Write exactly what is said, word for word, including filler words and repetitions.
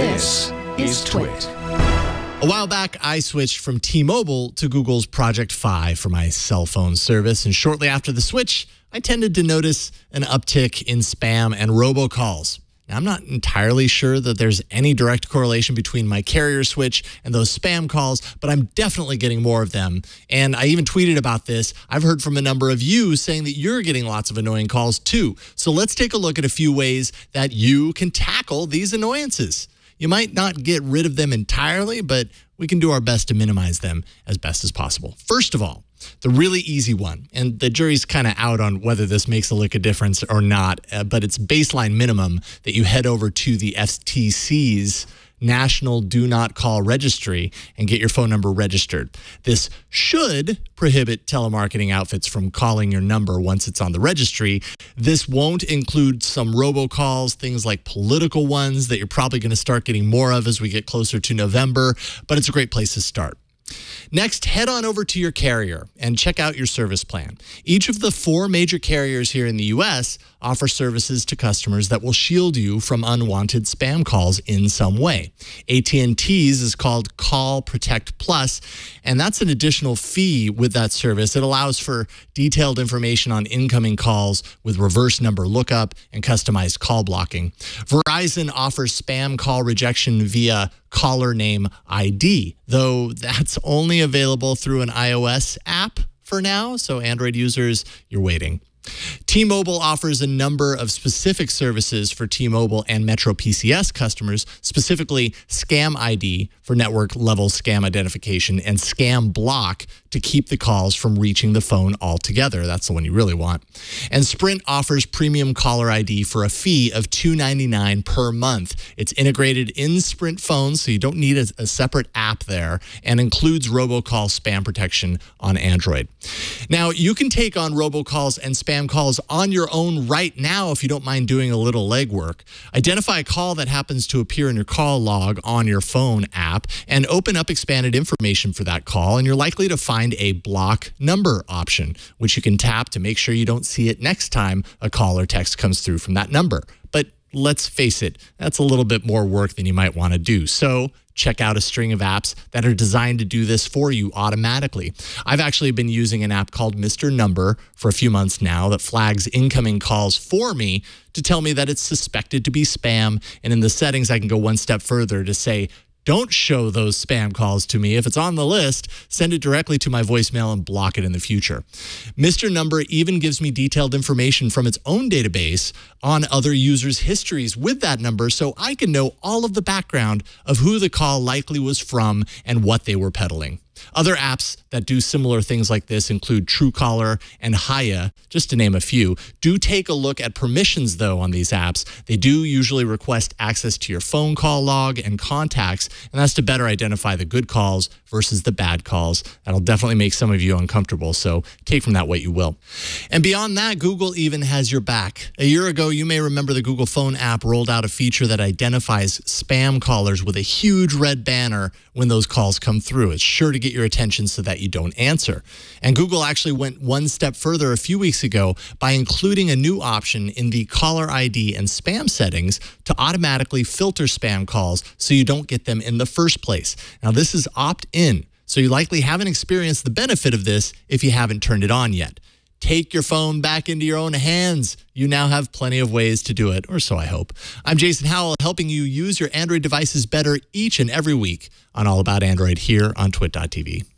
This is TWiT. A while back, I switched from T-Mobile to Google's Project Fi for my cell phone service, and shortly after the switch, I tended to notice an uptick in spam and robocalls. Now, I'm not entirely sure that there's any direct correlation between my carrier switch and those spam calls, but I'm definitely getting more of them. And I even tweeted about this. I've heard from a number of you saying that you're getting lots of annoying calls too. So let's take a look at a few ways that you can tackle these annoyances. You might not get rid of them entirely, but we can do our best to minimize them as best as possible. First of all, the really easy one, and the jury's kind of out on whether this makes a lick of difference or not, uh, but it's baseline minimum that you head over to the F T C's National Do Not Call Registry and get your phone number registered. This should prohibit telemarketing outfits from calling your number once it's on the registry. This won't include some robocalls, things like political ones that you're probably going to start getting more of as we get closer to November, but it's a great place to start. Next, head on over to your carrier and check out your service plan. Each of the four major carriers here in the U S offer services to customers that will shield you from unwanted spam calls in some way. A T and T's is called Call Protect Plus, and that's an additional fee with that service. It allows for detailed information on incoming calls with reverse number lookup and customized call blocking. Verizon offers spam call rejection via caller name I D, though that's only available through an iOS app for now, so Android users, you're waiting. T-Mobile offers a number of specific services for T-Mobile and MetroPCS customers, specifically Scam I D for network-level scam identification and Scam Block to keep the calls from reaching the phone altogether. That's the one you really want. And Sprint offers Premium Caller I D for a fee of two ninety-nine per month. It's integrated in Sprint phones, so you don't need a, a separate app there, and includes robocall spam protection on Android. Now, you can take on robocalls and spam Spam calls on your own right now if you don't mind doing a little legwork. Identify a call that happens to appear in your call log on your phone app and open up expanded information for that call, and you're likely to find a block number option, which you can tap to make sure you don't see it next time a call or text comes through from that number. But let's face it, that's a little bit more work than you might want to do. So check out a string of apps that are designed to do this for you automatically. I've actually been using an app called Mister Number for a few months now that flags incoming calls for me to tell me that it's suspected to be spam. And in the settings, I can go one step further to say, don't show those spam calls to me. If it's on the list, send it directly to my voicemail and block it in the future. Mister Number even gives me detailed information from its own database on other users' histories with that number, so I can know all of the background of who the call likely was from and what they were peddling. Other apps that do similar things like this include Truecaller and Hiya, just to name a few. Do take a look at permissions, though, on these apps. They do usually request access to your phone call log and contacts, and that's to better identify the good calls versus the bad calls. That'll definitely make some of you uncomfortable, so take from that what you will. And beyond that, Google even has your back. A year ago, you may remember the Google Phone app rolled out a feature that identifies spam callers with a huge red banner when those calls come through. It's sure to get your attention so that you don't answer. And Google actually went one step further a few weeks ago by including a new option in the caller I D and spam settings to automatically filter spam calls so you don't get them in the first place. Now, this is opt-in, so you likely haven't experienced the benefit of this if you haven't turned it on yet. Take your phone back into your own hands. You now have plenty of ways to do it, or so I hope. I'm Jason Howell, helping you use your Android devices better each and every week on All About Android here on twit dot T V.